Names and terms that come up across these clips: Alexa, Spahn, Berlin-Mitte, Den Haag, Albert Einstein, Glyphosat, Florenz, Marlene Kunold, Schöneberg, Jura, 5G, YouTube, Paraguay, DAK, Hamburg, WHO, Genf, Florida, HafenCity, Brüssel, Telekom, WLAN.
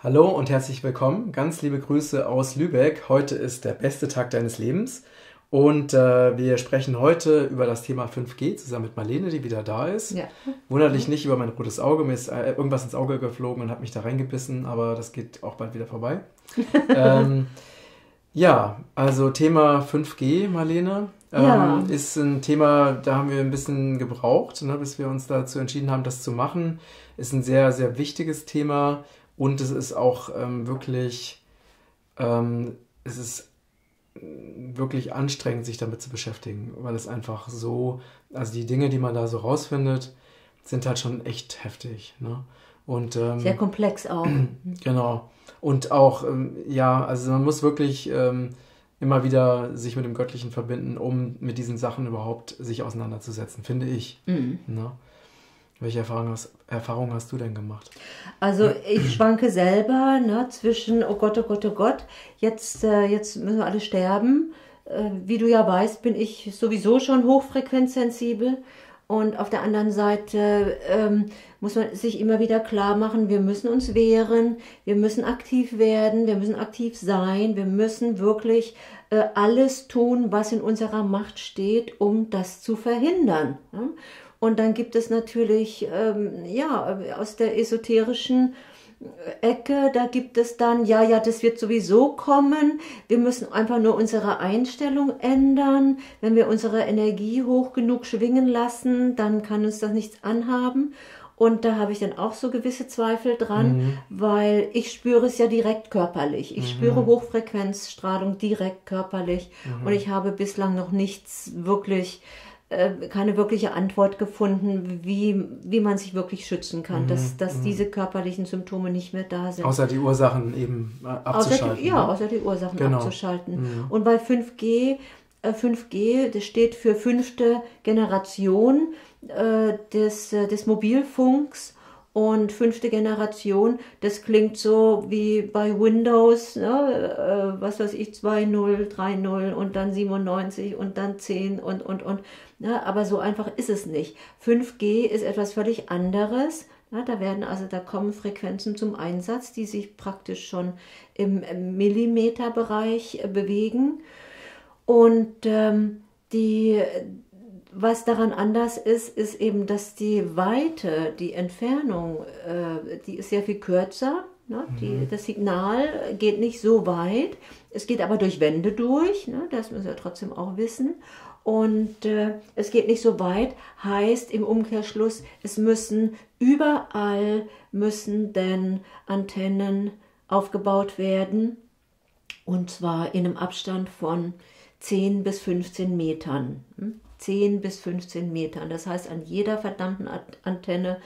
Hallo und herzlich willkommen. Ganz liebe Grüße aus Lübeck. Heute ist der beste Tag deines Lebens und wir sprechen heute über das Thema 5G zusammen mit Marlene, die wieder da ist. Ja. Wunderlich nicht über mein rotes Auge. Mir ist irgendwas ins Auge geflogen und hat mich da reingebissen, aber das geht auch bald wieder vorbei. Ja, also Thema 5G, Marlene, ist ein Thema, da haben wir ein bisschen gebraucht, ne, bis wir uns dazu entschieden haben, das zu machen. Ist ein sehr, sehr wichtiges Thema. Und es ist auch wirklich anstrengend, sich damit zu beschäftigen, weil es einfach so, also die Dinge, die man da so rausfindet, sind halt schon echt heftig, ne? Und, sehr komplex auch. Genau. Und auch, also man muss wirklich immer wieder sich mit dem Göttlichen verbinden, um mit diesen Sachen überhaupt sich auseinanderzusetzen, finde ich. Mhm. Ne? Welche Erfahrung hast du denn gemacht? Also ich schwanke selber, ne, zwischen, oh Gott, oh Gott, oh Gott, jetzt müssen wir alle sterben. Wie du ja weißt, bin ich sowieso schon hochfrequenzsensibel. Und auf der anderen Seite muss man sich immer wieder klar machen, wir müssen uns wehren, wir müssen aktiv werden, wir müssen aktiv sein, wir müssen wirklich alles tun, was in unserer Macht steht, um das zu verhindern. Ne? Und dann gibt es natürlich, aus der esoterischen Ecke, da gibt es dann, das wird sowieso kommen. Wir müssen einfach nur unsere Einstellung ändern. Wenn wir unsere Energie hoch genug schwingen lassen, dann kann uns das nichts anhaben. Und da habe ich dann auch so gewisse Zweifel dran, weil ich spüre es ja direkt körperlich. Ich spüre Hochfrequenzstrahlung direkt körperlich. Und ich habe bislang noch nichts wirklich... keine wirkliche Antwort gefunden, wie man sich wirklich schützen kann, dass diese körperlichen Symptome nicht mehr da sind. Außer die Ursachen eben abzuschalten. Außer die Ursachen abzuschalten. Und bei 5G, das steht für fünfte Generation des Mobilfunks. Und fünfte Generation, das klingt so wie bei Windows, ne? Was weiß ich, 2.0, 3.0 und dann 97 und dann 10 und. Ne? Aber so einfach ist es nicht. 5G ist etwas völlig anderes. Ne? Da kommen Frequenzen zum Einsatz, die sich praktisch schon im Millimeterbereich bewegen. Und was daran anders ist, ist eben, dass die Weite, die Entfernung, die ist sehr viel kürzer. Ne? Das Signal geht nicht so weit. Es geht aber durch Wände durch. Ne? Das müssen wir trotzdem auch wissen. Und es geht nicht so weit, heißt im Umkehrschluss, überall müssen denn Antennen aufgebaut werden. Und zwar in einem Abstand von 10 bis 15 Metern. 10 bis 15 Metern. Das heißt, an jeder verdammten Antenne,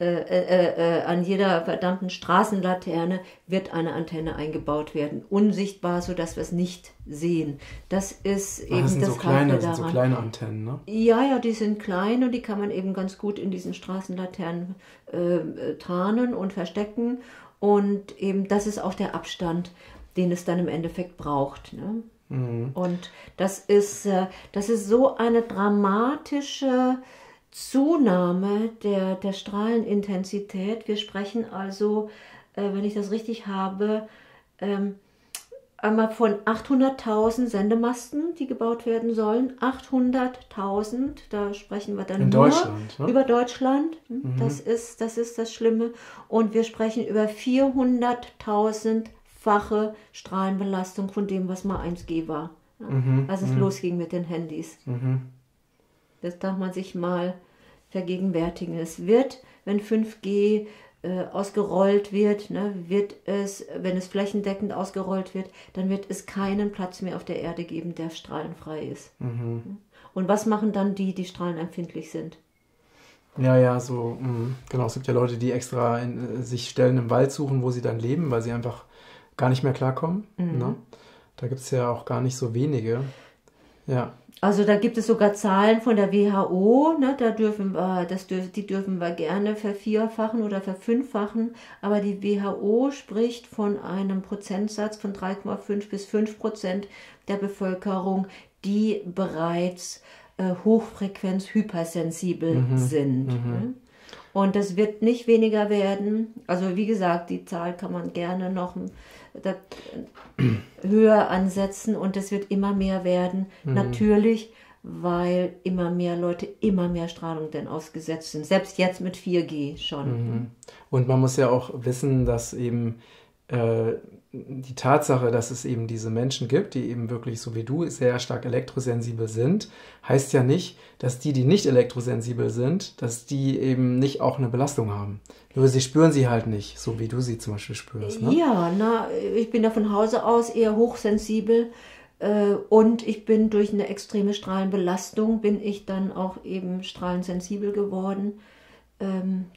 an jeder verdammten Straßenlaterne wird eine Antenne eingebaut werden. Unsichtbar, sodass wir es nicht sehen. Das ist eben das sind so kleine Antennen, ne? Ja, die sind klein und die kann man eben ganz gut in diesen Straßenlaternen tarnen und verstecken. Und eben das ist auch der Abstand, den es dann im Endeffekt braucht, ne? Und das ist so eine dramatische Zunahme der Strahlenintensität. Wir sprechen also, wenn ich das richtig habe, einmal von 800.000 Sendemasten, die gebaut werden sollen. 800.000, da sprechen wir dann nur über Deutschland. Das ist das Schlimme. Und wir sprechen über 400.000-fache Strahlenbelastung von dem, was mal 1G war, als es losging mit den Handys. Das darf man sich mal vergegenwärtigen. Es wird, wenn 5G ausgerollt wird, ne, wenn es flächendeckend ausgerollt wird, dann wird es keinen Platz mehr auf der Erde geben, der strahlenfrei ist. Und was machen dann die strahlenempfindlich sind? Es gibt ja Leute, die extra sich Stellen im Wald suchen, wo sie dann leben, weil sie einfach gar nicht mehr klarkommen. Ne? Da gibt es ja auch gar nicht so wenige. Ja. Also da gibt es sogar Zahlen von der WHO, ne? Die dürfen wir gerne vervierfachen oder verfünffachen, aber die WHO spricht von einem Prozentsatz von 3,5 bis 5% der Bevölkerung, die bereits hochfrequenz-hypersensibel sind. Und das wird nicht weniger werden. Also wie gesagt, die Zahl kann man gerne noch höher ansetzen und es wird immer mehr werden. Mhm. Natürlich, weil immer mehr Leute immer mehr Strahlung denn ausgesetzt sind. Selbst jetzt mit 4G schon. Mhm. Und man muss ja auch wissen, dass eben die Tatsache, dass es eben diese Menschen gibt, die eben wirklich so wie du sehr stark elektrosensibel sind, heißt ja nicht, dass die nicht elektrosensibel sind, dass die eben nicht auch eine Belastung haben. Nur sie spüren sie halt nicht, so wie du sie zum Beispiel spürst. Ne? Ja, ich bin da von Hause aus eher hochsensibel. Und ich bin durch eine extreme Strahlenbelastung, bin ich dann auch eben strahlensensibel geworden.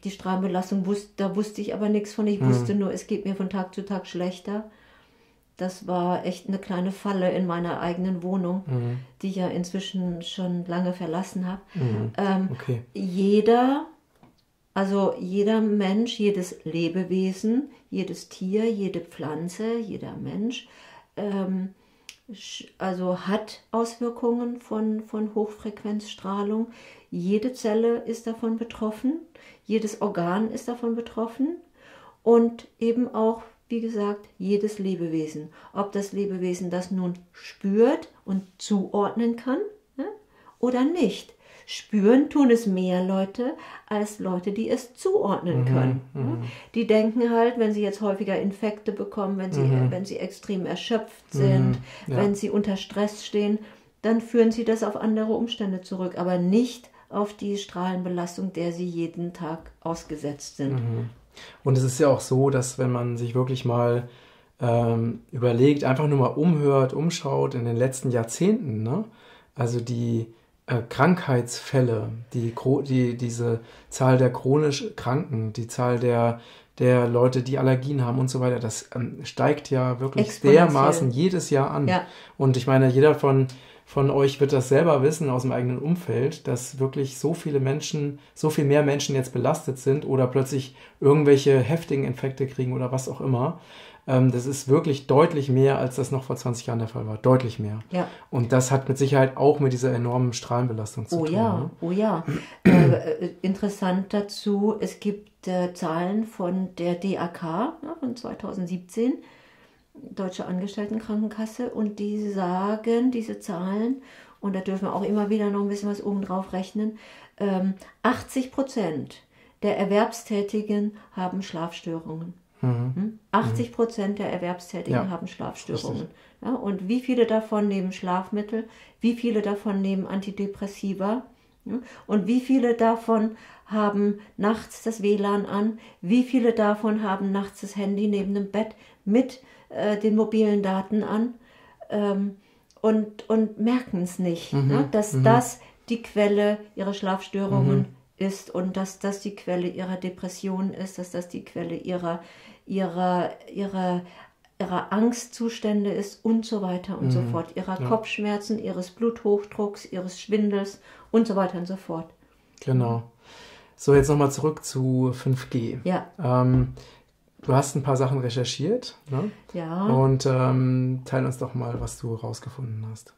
Die Strahlenbelastung, da wusste ich aber nichts von. Ich wusste nur, es geht mir von Tag zu Tag schlechter. Das war echt eine kleine Falle in meiner eigenen Wohnung, die ich ja inzwischen schon lange verlassen habe. Okay. Jeder Mensch, jedes Lebewesen, jedes Tier, jede Pflanze, jeder Mensch, hat Auswirkungen von Hochfrequenzstrahlung. Jede Zelle ist davon betroffen, jedes Organ ist davon betroffen und eben auch, wie gesagt, jedes Lebewesen. Ob das Lebewesen das nun spürt und zuordnen kann, ne, oder nicht. Spüren tun es mehr Leute, als Leute, die es zuordnen können. Die denken halt, wenn sie jetzt häufiger Infekte bekommen, wenn sie extrem erschöpft sind, wenn sie unter Stress stehen, dann führen sie das auf andere Umstände zurück, aber nicht auf die Strahlenbelastung, der sie jeden Tag ausgesetzt sind. Und es ist ja auch so, dass wenn man sich wirklich mal überlegt, einfach nur mal umschaut in den letzten Jahrzehnten, ne? Also die Krankheitsfälle, diese Zahl der chronisch Kranken, die Zahl der Leute, die Allergien haben und so weiter, das steigt ja wirklich dermaßen jedes Jahr an. Ja. Und ich meine, jeder von euch wird das selber wissen aus dem eigenen Umfeld, dass wirklich so viel mehr Menschen jetzt belastet sind oder plötzlich irgendwelche heftigen Infekte kriegen oder was auch immer. Das ist wirklich deutlich mehr, als das noch vor 20 Jahren der Fall war. Deutlich mehr. Ja. Und das hat mit Sicherheit auch mit dieser enormen Strahlenbelastung zu tun. Ja, ne? Oh ja, interessant dazu, es gibt Zahlen von der DAK, von 2017, Deutsche Angestelltenkrankenkasse, und die sagen, diese Zahlen, und da dürfen wir auch immer wieder noch ein bisschen was obendrauf rechnen, 80% der Erwerbstätigen haben Schlafstörungen. 80% der Erwerbstätigen haben Schlafstörungen. Ja, und wie viele davon nehmen Schlafmittel, wie viele davon nehmen Antidepressiva, ja, und wie viele davon haben nachts das WLAN an, wie viele davon haben nachts das Handy neben dem Bett mit den mobilen Daten an und merken es nicht, ne, dass das die Quelle ihrer Schlafstörungen ist und dass das die Quelle ihrer Depression ist, dass das die Quelle ihrer Angstzustände ist und so weiter und so fort, ihrer Kopfschmerzen, ihres Bluthochdrucks, ihres Schwindels und so weiter und so fort. Genau. So, jetzt nochmal zurück zu 5G. Ja. Du hast ein paar Sachen recherchiert, ne? Ja. Und teil uns doch mal, was du rausgefunden hast.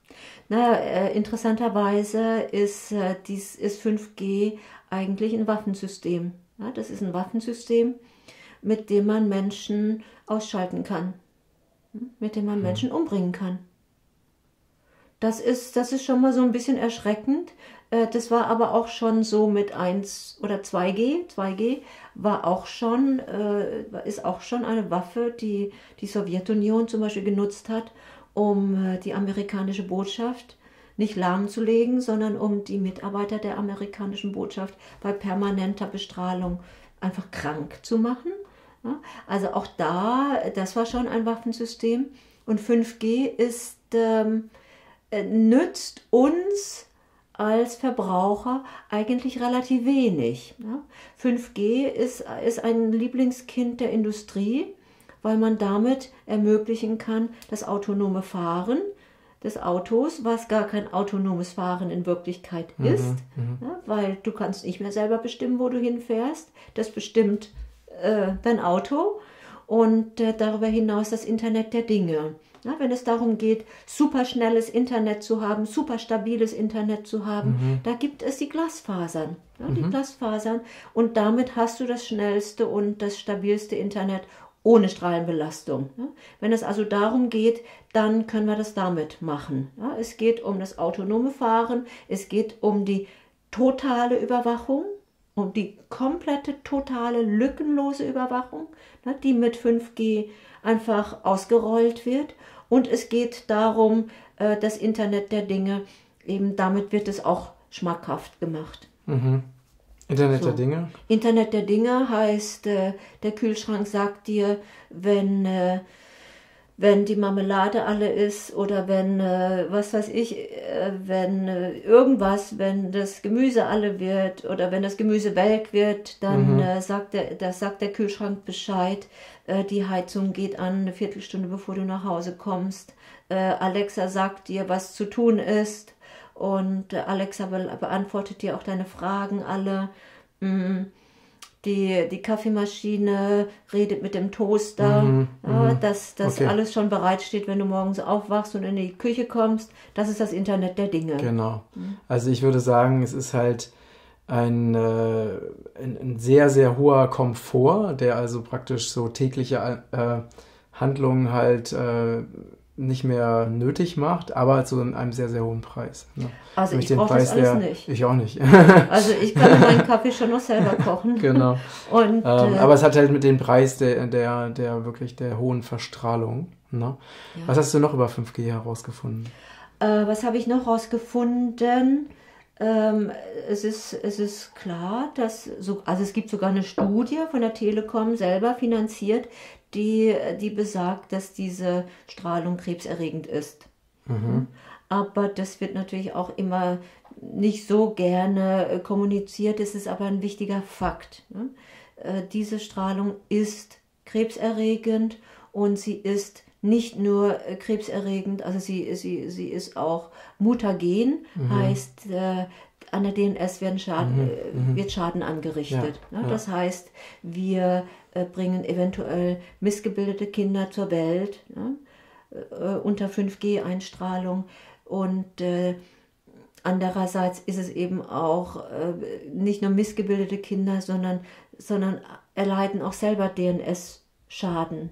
Naja, interessanterweise ist 5G eigentlich ein Waffensystem. Ja, das ist ein Waffensystem, mit dem man Menschen ausschalten kann, mit dem man Menschen umbringen kann. Das ist schon mal so ein bisschen erschreckend. Das war aber auch schon so mit 1 oder 2G. 2G war auch schon, ist auch schon eine Waffe, die die Sowjetunion zum Beispiel genutzt hat, um die amerikanische Botschaft nicht lahmzulegen, sondern um die Mitarbeiter der amerikanischen Botschaft bei permanenter Bestrahlung einfach krank zu machen. Also auch da, das war schon ein Waffensystem. Und 5G nützt uns als Verbraucher eigentlich relativ wenig. 5G ist ein Lieblingskind der Industrie, weil man damit ermöglichen kann, das autonome Fahren des Autos, was gar kein autonomes Fahren in Wirklichkeit ist, weil du kannst nicht mehr selber bestimmen, wo du hinfährst. Das bestimmt dein Auto. Und darüber hinaus das Internet der Dinge. Ja, wenn es darum geht, superschnelles Internet zu haben, superstabiles Internet zu haben, da gibt es die Glasfasern. ja, die Glasfasern. Und damit hast du das schnellste und das stabilste Internet ohne Strahlenbelastung. Ja. Wenn es also darum geht, dann können wir das damit machen. Ja. Es geht um das autonome Fahren, es geht um die totale Überwachung, um die komplette, totale, lückenlose Überwachung, ne, die mit 5G einfach ausgerollt wird. Und es geht darum, das Internet der Dinge, eben damit wird es auch schmackhaft gemacht. Mhm. Internet der Dinge? Internet der Dinge heißt, der Kühlschrank sagt dir, wenn die Marmelade alle ist oder wenn, was weiß ich, wenn irgendwas, wenn das Gemüse alle wird oder wenn das Gemüse welk wird, dann sagt der Kühlschrank Bescheid, die Heizung geht an, eine Viertelstunde bevor du nach Hause kommst. Alexa sagt dir, was zu tun ist und Alexa beantwortet dir auch deine Fragen alle. Die Kaffeemaschine redet mit dem Toaster, ja, dass das alles schon bereitsteht, wenn du morgens aufwachst und in die Küche kommst. Das ist das Internet der Dinge. Genau. Also ich würde sagen, es ist halt ein sehr, sehr hoher Komfort, der also praktisch so tägliche Handlungen halt nicht mehr nötig macht, aber zu einem sehr, sehr hohen Preis. Ne? Also ich brauche das alles nicht. Ich auch nicht. Also ich kann meinen Kaffee schon noch selber kochen. Genau. Und, aber es hat halt mit dem Preis der hohen Verstrahlung. Ne? Ja. Was hast du noch über 5G herausgefunden? Was habe ich noch herausgefunden? Es ist klar, dass also es gibt sogar eine Studie von der Telekom selber finanziert, die besagt, dass diese Strahlung krebserregend ist. Aber das wird natürlich auch immer nicht so gerne kommuniziert, es ist aber ein wichtiger Fakt. Ne? Diese Strahlung ist krebserregend und sie ist nicht nur krebserregend, also sie ist auch mutagen, heißt, an der DNS wird Schaden angerichtet. Ja, ne? Ja. Das heißt, wir bringen eventuell missgebildete Kinder zur Welt, ne? Unter 5G-Einstrahlung. Und andererseits ist es eben auch nicht nur missgebildete Kinder, sondern erleiden auch selber DNS-Schaden.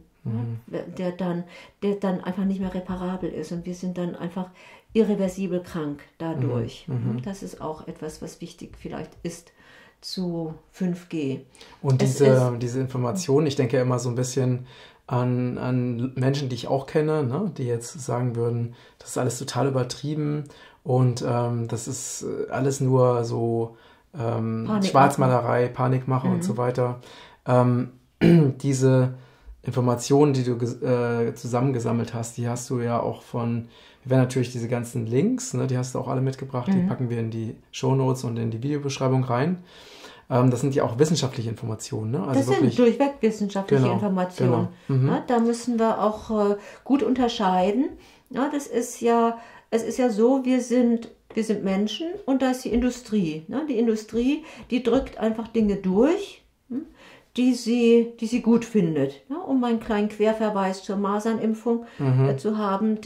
Der dann einfach nicht mehr reparabel ist und wir sind dann einfach irreversibel krank dadurch. Das ist auch etwas, was wichtig vielleicht ist zu 5G. Und diese Information, ich denke ja immer so ein bisschen an Menschen, die ich auch kenne, ne, die jetzt sagen würden, das ist alles total übertrieben und das ist alles nur so Schwarzmalerei, Panikmache und so weiter. Diese Informationen, die du zusammengesammelt hast, die hast du ja auch wir werden natürlich diese ganzen Links, ne, die hast du auch alle mitgebracht, die packen wir in die Shownotes und in die Videobeschreibung rein. Das sind ja auch wissenschaftliche Informationen. Ne? Also das wirklich, sind durchweg wissenschaftliche Informationen. Genau. Ja, da müssen wir auch gut unterscheiden. Ja, es ist ja so, wir sind Menschen und da ist die Industrie. Ne? Die Industrie, die drückt einfach Dinge durch, die sie gut findet. Ja, um einen kleinen Querverweis zur Masernimpfung zu haben,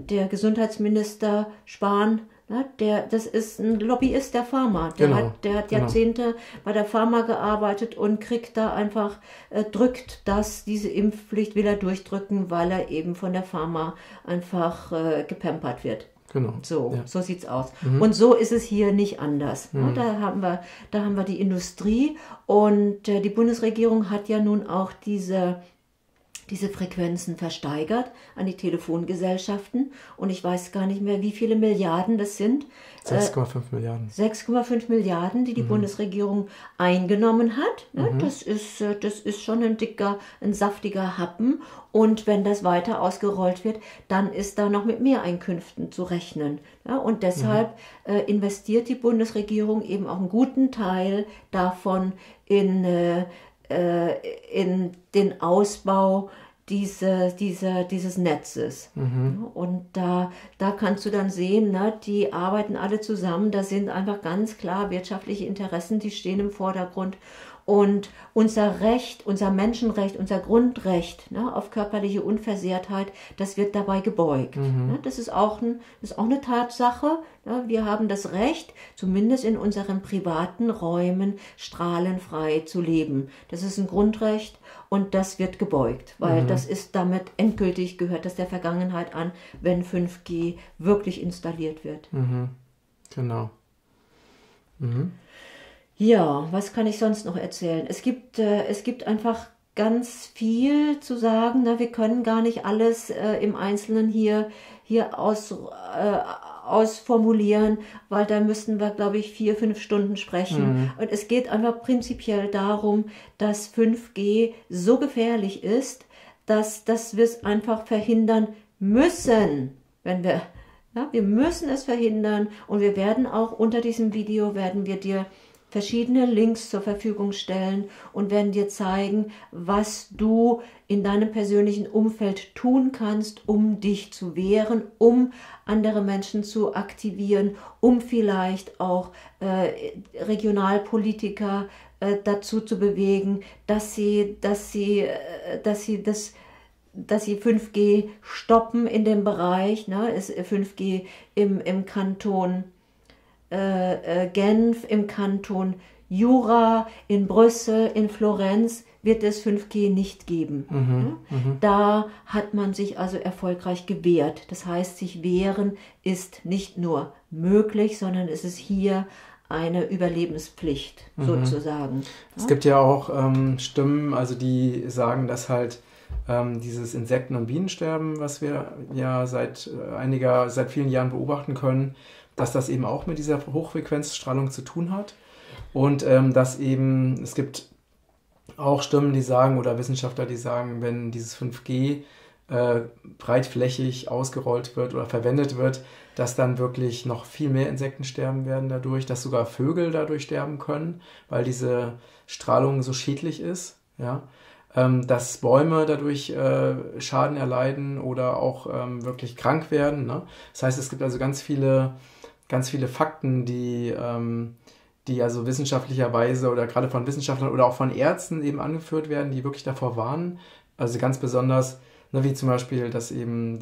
der Gesundheitsminister Spahn, na, das ist ein Lobbyist der Pharma. Der hat Jahrzehnte bei der Pharma gearbeitet und kriegt da einfach, diese Impfpflicht will er durchdrücken, weil er eben von der Pharma einfach gepampert wird. Genau. So sieht's aus. Und so ist es hier nicht anders. Da haben wir die Industrie und die Bundesregierung hat ja nun auch diese Frequenzen versteigert an die Telefongesellschaften und ich weiß gar nicht mehr, wie viele Milliarden das sind. 6,5 Milliarden. 6,5 Milliarden, die Bundesregierung eingenommen hat. Ja, das ist schon ein saftiger Happen und wenn das weiter ausgerollt wird, dann ist da noch mit Mehreinkünften zu rechnen. Ja, und deshalb investiert die Bundesregierung eben auch einen guten Teil davon in den Ausbau dieses Netzes. Und da kannst du dann sehen, ne, die arbeiten alle zusammen, da sind einfach ganz klar wirtschaftliche Interessen, die stehen im Vordergrund Und unser Recht, unser Menschenrecht, unser Grundrecht, ne, auf körperliche Unversehrtheit, das wird dabei gebeugt. Mhm. Ne, das ist auch eine Tatsache. Ne, wir haben das Recht, zumindest in unseren privaten Räumen strahlenfrei zu leben. Das ist ein Grundrecht und das wird gebeugt, weil das ist damit endgültig, gehört das der Vergangenheit an, wenn 5G wirklich installiert wird. Mhm. Genau. Mhm. Ja, was kann ich sonst noch erzählen? Es gibt einfach ganz viel zu sagen. Ne? Wir können gar nicht alles im Einzelnen hier ausformulieren, weil da müssten wir, glaube ich, 4-5 Stunden sprechen. Mhm. Und es geht einfach prinzipiell darum, dass 5G so gefährlich ist, dass wir es einfach verhindern müssen, wenn wir... Ja, wir müssen es verhindern und wir werden auch unter diesem Video, werden wir dir verschiedene Links zur Verfügung stellen und werden dir zeigen, was du in deinem persönlichen Umfeld tun kannst, um dich zu wehren, um andere Menschen zu aktivieren, um vielleicht auch Regionalpolitiker dazu zu bewegen, dass sie 5G stoppen in dem Bereich, ne? 5G im Kanton Genf, im Kanton Jura, in Brüssel, in Florenz wird es 5G nicht geben. Mhm, ne? Da hat man sich also erfolgreich gewehrt. Das heißt, sich wehren ist nicht nur möglich, sondern es ist hier eine Überlebenspflicht sozusagen. Es gibt ja auch Stimmen, also die sagen, dass halt dieses Insekten- und Bienensterben, was wir ja seit vielen Jahren beobachten können, dass das eben auch mit dieser Hochfrequenzstrahlung zu tun hat. Und dass eben, es gibt auch Stimmen, die sagen, oder Wissenschaftler, die sagen, wenn dieses 5G breitflächig ausgerollt wird oder verwendet wird, dass dann wirklich noch viel mehr Insekten sterben werden dadurch, dass sogar Vögel dadurch sterben können, weil diese Strahlung so schädlich ist, ja. Dass Bäume dadurch Schaden erleiden oder auch wirklich krank werden. Ne? Das heißt, es gibt also ganz viele Fakten, die also wissenschaftlicherweise oder gerade von Wissenschaftlern oder auch von Ärzten eben angeführt werden, die wirklich davor warnen. Also ganz besonders, ne, wie zum Beispiel, dass eben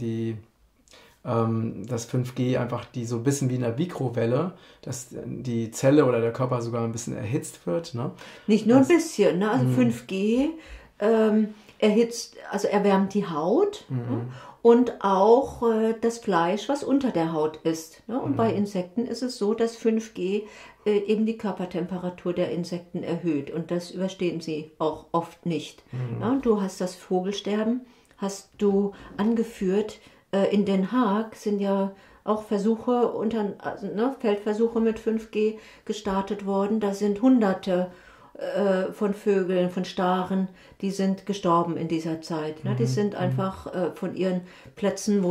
dass 5G einfach so ein bisschen wie in einer Mikrowelle, dass die Zelle oder der Körper sogar ein bisschen erhitzt wird. Ne? Nicht nur ein bisschen, ne? Also 5G... erhitzt, also erwärmt die Haut ne? Und auch das Fleisch, was unter der Haut ist. Ne? Und bei Insekten ist es so, dass 5G eben die Körpertemperatur der Insekten erhöht und das überstehen sie auch oft nicht. Ne? Du hast das Vogelsterben, hast du angeführt, in Den Haag sind ja auch Versuche, Feldversuche mit 5G gestartet worden, da sind Hunderte von Vögeln, von Staren, die sind gestorben in dieser Zeit. Ne? Die sind einfach von ihren Plätzen,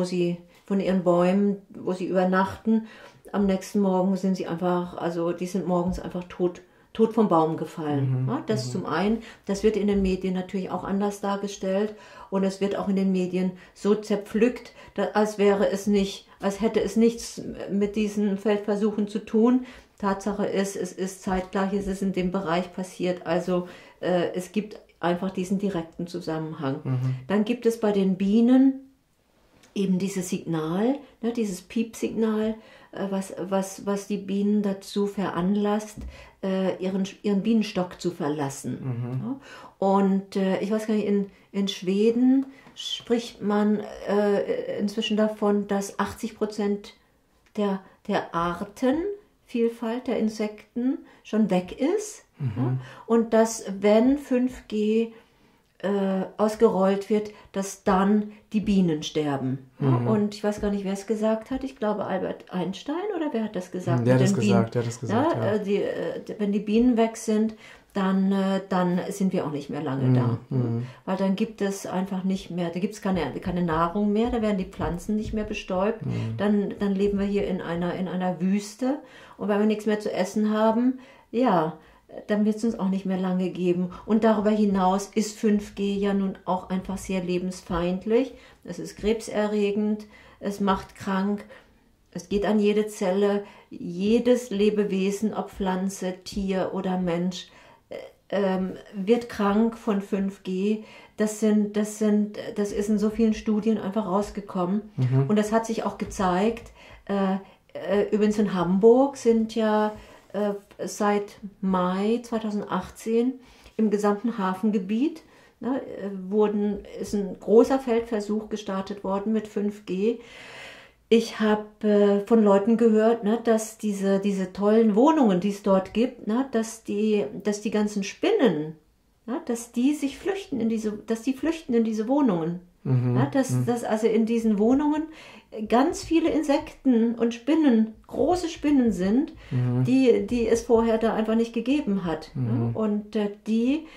von ihren Bäumen, wo sie übernachten, am nächsten Morgen sind sie einfach, also die sind morgens einfach tot vom Baum gefallen. Ne? Das zum einen, das wird in den Medien natürlich auch anders dargestellt und es wird auch in den Medien so zerpflückt, als hätte es nichts mit diesen Feldversuchen zu tun. Tatsache ist, es ist zeitgleich, es ist in dem Bereich passiert, also es gibt einfach diesen direkten Zusammenhang. Dann gibt es bei den Bienen eben dieses Signal, ne, dieses Piepsignal, was die Bienen dazu veranlasst, ihren Bienenstock zu verlassen. Ja? Und ich weiß gar nicht, in Schweden spricht man inzwischen davon, dass 80% der Arten, Vielfalt der Insekten schon weg ist ja? Und dass, wenn 5G ausgerollt wird, dass dann die Bienen sterben. Ja? Und ich weiß gar nicht, wer es gesagt hat. Ich glaube, Albert Einstein oder wer hat das gesagt? Der hat das gesagt. Ja? Ja. Wenn die Bienen weg sind, dann sind wir auch nicht mehr lange da. Weil dann gibt es einfach nicht mehr, da gibt es keine Nahrung mehr, da werden die Pflanzen nicht mehr bestäubt, dann leben wir hier in einer Wüste und wenn wir nichts mehr zu essen haben, ja, dann wird es uns auch nicht mehr lange geben. Und darüber hinaus ist 5G ja nun auch einfach sehr lebensfeindlich, es ist krebserregend, es macht krank, es geht an jede Zelle, jedes Lebewesen, ob Pflanze, Tier oder Mensch, wird krank von 5G. Das ist in so vielen Studien einfach rausgekommen. Mhm. Und das hat sich auch gezeigt. Übrigens in Hamburg sind ja seit Mai 2018 im gesamten Hafengebiet ist ein großer Feldversuch gestartet worden mit 5G. Ich habe von Leuten gehört, dass diese tollen Wohnungen, die es dort gibt, dass die ganzen Spinnen, dass die flüchten in diese Wohnungen. Mhm. Dass also in diesen Wohnungen ganz viele Insekten und Spinnen, große Spinnen sind, mhm. die es vorher da einfach nicht gegeben hat. Mhm. Und die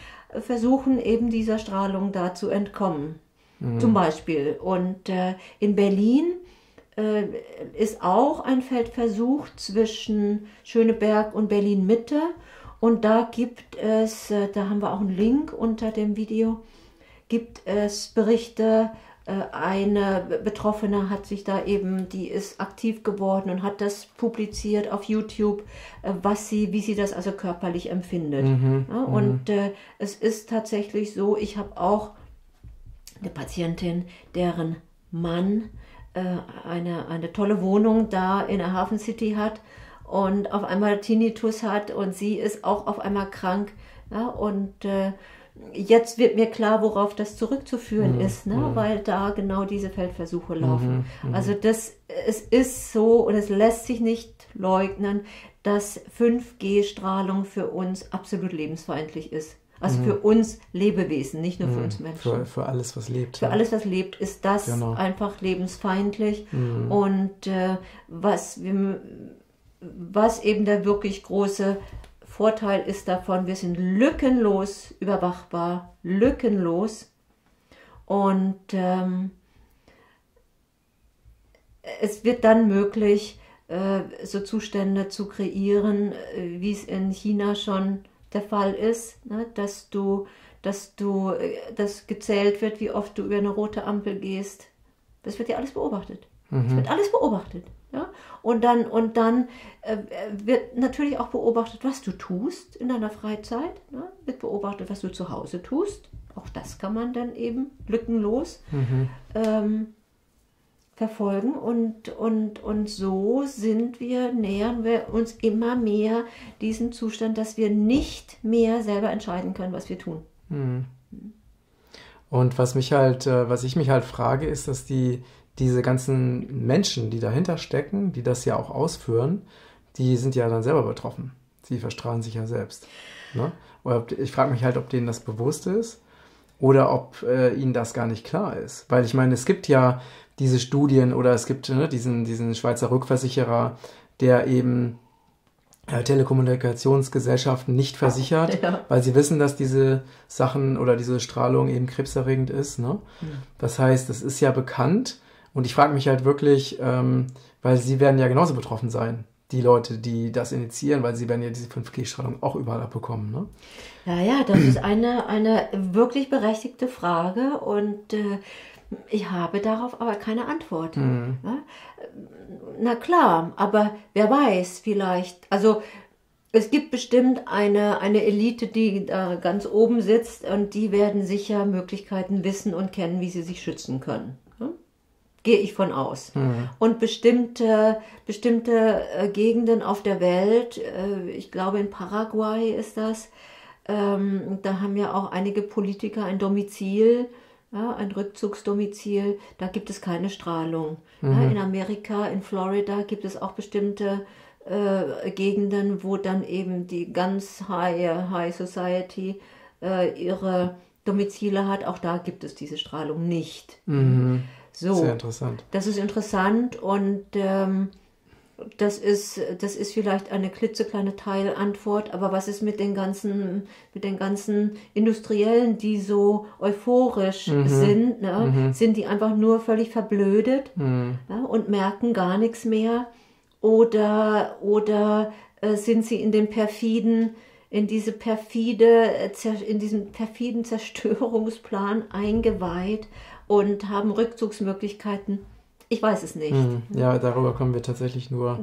versuchen eben dieser Strahlung da zu entkommen, mhm. zum Beispiel. Und in Berlin ist auch ein Feldversuch zwischen Schöneberg und Berlin-Mitte. Und da gibt es, da haben wir auch einen Link unter dem Video, gibt es Berichte. Eine Betroffene hat sich da eben, die ist aktiv geworden und hat das publiziert auf YouTube, wie sie das also körperlich empfindet. Mhm, ja, und es ist tatsächlich so, ich habe auch eine Patientin, deren Mann eine tolle Wohnung da in der HafenCity hat und auf einmal Tinnitus hat und sie ist auch auf einmal krank. Ja, und jetzt wird mir klar, worauf das zurückzuführen mhm. ist, weil da genau diese Feldversuche laufen. Mhm. Also es ist so und es lässt sich nicht leugnen, dass 5G-Strahlung für uns absolut lebensfeindlich ist. Also mhm. für uns Lebewesen, nicht nur mhm. für uns Menschen. Für alles, was lebt. Für alles, was lebt, ist das einfach lebensfeindlich. Mhm. Und was eben der wirklich große Vorteil ist davon, wir sind lückenlos überwachbar, lückenlos, und es wird dann möglich, so Zustände zu kreieren, wie es in China schon der Fall ist, dass gezählt wird, wie oft du über eine rote Ampel gehst. Das wird ja alles beobachtet. Es wird alles beobachtet. Ja? Und dann wird natürlich auch beobachtet, was du tust in deiner Freizeit. Ne? Wird beobachtet, was du zu Hause tust. Auch das kann man dann eben lückenlos verfolgen. Und so nähern wir uns immer mehr diesem Zustand, dass wir nicht mehr selber entscheiden können, was wir tun. Mhm. Und was ich mich halt frage, ist, dass diese ganzen Menschen, die dahinter stecken, die das ja auch ausführen, die sind ja dann selber betroffen. Sie verstrahlen sich ja selbst. Ne? Ich frage mich halt, ob denen das bewusst ist oder ob ihnen das gar nicht klar ist. Weil ich meine, es gibt ja diese Studien oder es gibt diesen Schweizer Rückversicherer, der eben Telekommunikationsgesellschaften nicht versichert, weil sie wissen, dass diese Sachen oder diese Strahlung eben krebserregend ist. Ne? Ja. Das heißt, es ist ja bekannt. Und ich frage mich halt wirklich, weil sie werden ja genauso betroffen sein, die Leute, die das initiieren, weil sie werden ja diese 5G-Strahlung auch überall abbekommen. Ne? Ja, das ist eine wirklich berechtigte Frage und ich habe darauf aber keine Antwort. Mhm. Ne? Na klar, aber wer weiß, vielleicht, also es gibt bestimmt eine Elite, die da ganz oben sitzt und die werden sicher Möglichkeiten wissen und kennen, wie sie sich schützen können. Gehe ich von aus. Mhm. Und bestimmte Gegenden auf der Welt, ich glaube in Paraguay ist das, da haben ja auch einige Politiker ein Domizil, ein Rückzugsdomizil, da gibt es keine Strahlung. Mhm. Ja, in Amerika, in Florida gibt es auch bestimmte Gegenden, wo dann eben die ganz High Society ihre Domizile hat. Auch da gibt es diese Strahlung nicht. Mhm. So, sehr interessant. Das ist interessant und das ist vielleicht eine klitzekleine Teilantwort, aber was ist mit den ganzen, Industriellen, die so euphorisch sind? Ne? Mhm. Sind die einfach nur völlig verblödet ne? und merken gar nichts mehr? Oder sind sie in den perfiden, in diesen perfiden Zerstörungsplan eingeweiht und haben Rückzugsmöglichkeiten? Ich weiß es nicht. Ja, darüber kommen wir tatsächlich nur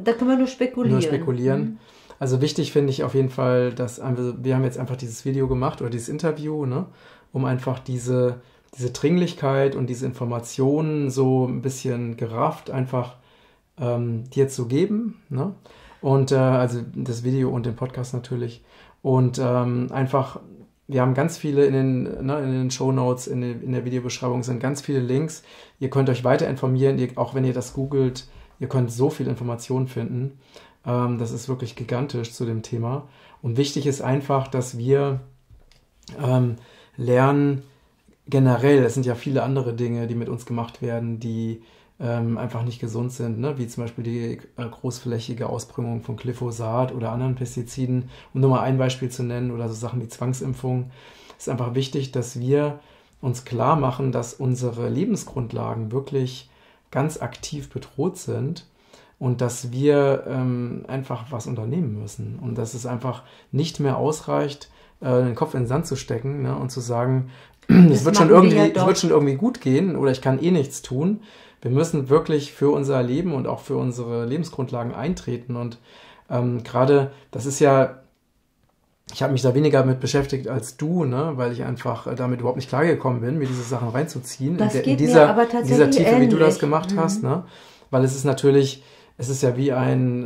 spekulieren. Also wichtig finde ich auf jeden Fall, dass wir haben jetzt einfach dieses Video gemacht oder dieses Interview, ne, um einfach diese Dringlichkeit und diese Informationen so ein bisschen gerafft einfach dir zu geben, ne? Und also das Video und den Podcast natürlich. Und einfach, wir haben ganz viele in den Shownotes, in der Videobeschreibung sind ganz viele Links. Ihr könnt euch weiter informieren, auch wenn ihr das googelt, ihr könnt so viel Informationen finden. Das ist wirklich gigantisch zu dem Thema. Und wichtig ist einfach, dass wir lernen, generell, es sind ja viele andere Dinge, die mit uns gemacht werden, die einfach nicht gesund sind, ne? Wie zum Beispiel die großflächige Ausbringung von Glyphosat oder anderen Pestiziden, um nur mal ein Beispiel zu nennen, oder so Sachen wie Zwangsimpfung. Es ist einfach wichtig, dass wir uns klar machen, dass unsere Lebensgrundlagen wirklich ganz aktiv bedroht sind und dass wir einfach was unternehmen müssen und dass es einfach nicht mehr ausreicht, den Kopf in den Sand zu stecken, ne? Und zu sagen, es wird schon irgendwie gut gehen oder ich kann eh nichts tun. Wir müssen wirklich für unser Leben und auch für unsere Lebensgrundlagen eintreten. Und gerade, das ist ja, ich habe mich da weniger mit beschäftigt als du, ne? Weil ich einfach damit überhaupt nicht klargekommen bin, mir diese Sachen reinzuziehen. Das geht mir aber tatsächlich in dieser Tiefe, ähnlich, wie du das gemacht hast, ne? Weil es ist natürlich... Es ist ja wie ein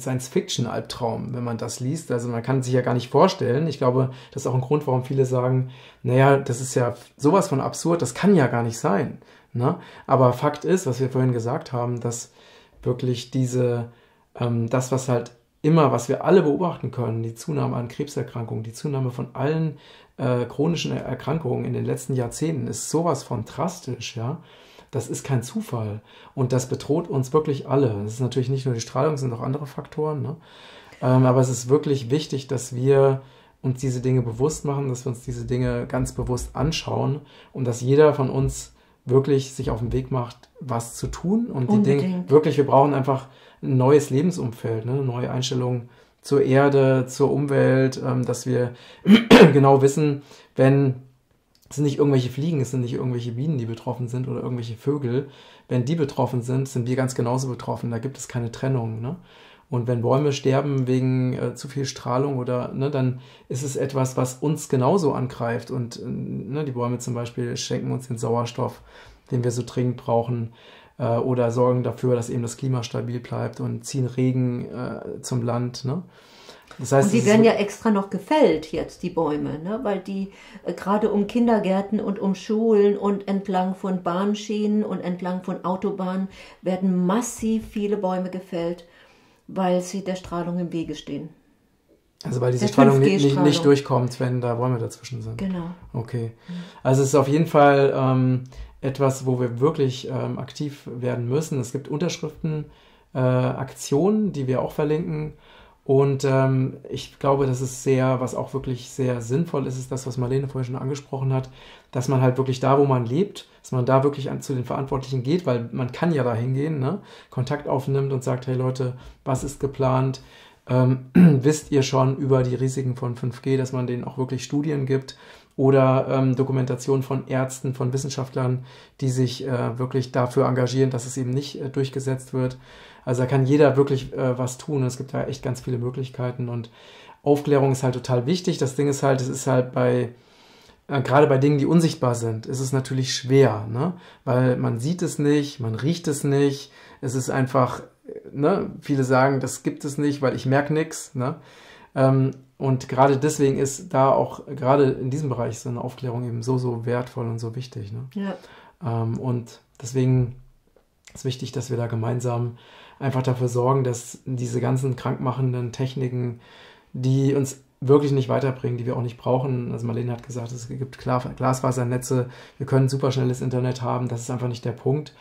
Science-Fiction-Albtraum, wenn man das liest. Also man kann sich ja gar nicht vorstellen. Ich glaube, das ist auch ein Grund, warum viele sagen, naja, das ist ja sowas von absurd, das kann ja gar nicht sein, ne? Aber Fakt ist, was wir vorhin gesagt haben, dass wirklich das, was halt immer, was wir alle beobachten können, die Zunahme an Krebserkrankungen, die Zunahme von allen chronischen Erkrankungen in den letzten Jahrzehnten, ist sowas von drastisch, ja. Das ist kein Zufall und das bedroht uns wirklich alle. Das ist natürlich nicht nur die Strahlung, es sind auch andere Faktoren, ne? Aber es ist wirklich wichtig, dass wir uns diese Dinge bewusst machen, dass wir uns diese Dinge ganz bewusst anschauen und dass jeder von uns wirklich sich auf den Weg macht, was zu tun. Und die Dinge, wirklich, wir brauchen einfach ein neues Lebensumfeld, ne? Eine neue Einstellung zur Erde, zur Umwelt, dass wir genau wissen, es sind nicht irgendwelche Fliegen, es sind nicht irgendwelche Bienen, die betroffen sind oder irgendwelche Vögel. Wenn die betroffen sind, sind wir ganz genauso betroffen. Da gibt es keine Trennung, ne? Und wenn Bäume sterben wegen zu viel Strahlung oder, ne, dann ist es etwas, was uns genauso angreift. Und ne, die Bäume zum Beispiel schenken uns den Sauerstoff, den wir so dringend brauchen, oder sorgen dafür, dass eben das Klima stabil bleibt und ziehen Regen zum Land, ne? Das heißt, und die werden ja extra noch gefällt jetzt, die Bäume, ne? Weil die gerade um Kindergärten und um Schulen und entlang von Bahnschienen und entlang von Autobahnen werden massiv viele Bäume gefällt, weil sie der Strahlung im Wege stehen. Also weil diese Strahlung nicht durchkommt, wenn da Bäume dazwischen sind. Genau. Okay. Also es ist auf jeden Fall etwas, wo wir wirklich aktiv werden müssen. Es gibt Unterschriften, Aktionen, die wir auch verlinken. Und ich glaube, das ist was auch wirklich sehr sinnvoll ist, ist das, was Marlene vorhin schon angesprochen hat, dass man halt wirklich da, wo man lebt, dass man da wirklich zu den Verantwortlichen geht, weil man kann ja da hingehen, ne? Kontakt aufnimmt und sagt, hey Leute, was ist geplant? Wisst ihr schon über die Risiken von 5G, dass man denen auch wirklich Studien gibt oder Dokumentationen von Ärzten, von Wissenschaftlern, die sich wirklich dafür engagieren, dass es eben nicht durchgesetzt wird. Also da kann jeder wirklich was tun. Es gibt da echt ganz viele Möglichkeiten und Aufklärung ist halt total wichtig. Das Ding ist halt, es ist halt gerade bei Dingen, die unsichtbar sind, ist es natürlich schwer, ne? Weil man sieht es nicht, man riecht es nicht. Es ist einfach, ne? Viele sagen, das gibt es nicht, weil ich merke nichts, ne? Und gerade deswegen ist da auch, gerade in diesem Bereich, so eine Aufklärung eben so, so wertvoll und so wichtig, ne? Ja. Und deswegen ist wichtig, dass wir da gemeinsam einfach dafür sorgen, dass diese ganzen krankmachenden Techniken, die uns wirklich nicht weiterbringen, die wir auch nicht brauchen. Also Marlene hat gesagt, es gibt Glasfasernetze, wir können superschnelles Internet haben, das ist einfach nicht der Punkt.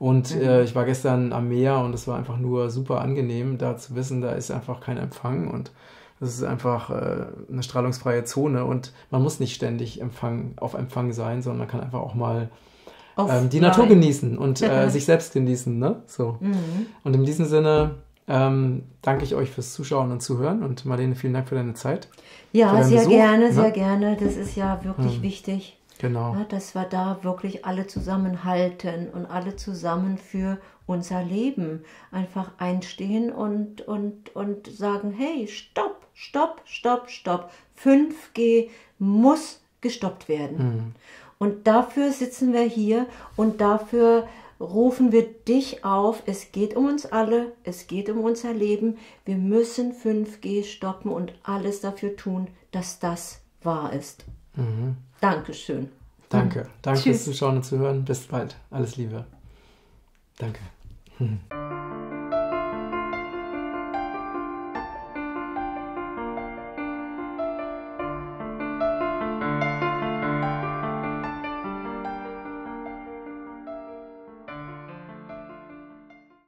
Und ich war gestern am Meer und es war einfach nur super angenehm, da zu wissen, da ist einfach kein Empfang und das ist einfach eine strahlungsfreie Zone und man muss nicht ständig auf Empfang sein, sondern man kann einfach auch mal die Natur genießen und sich selbst genießen, ne? So. Mhm. Und in diesem Sinne danke ich euch fürs Zuschauen und Zuhören und Marlene, vielen Dank für deine Zeit. Ja, sehr gerne, sehr gerne. Das ist ja wirklich wichtig. Genau. Ja, dass wir da wirklich alle zusammenhalten und alle zusammen für unser Leben einfach einstehen und sagen, hey, stopp, stopp, stopp, stopp. 5G muss gestoppt werden. Mhm. Und dafür sitzen wir hier und dafür rufen wir dich auf. Es geht um uns alle, es geht um unser Leben. Wir müssen 5G stoppen und alles dafür tun, dass das wahr ist. Mhm. Dankeschön. Danke. Danke fürs Zuschauen und Zuhören. Bis bald. Alles Liebe. Danke.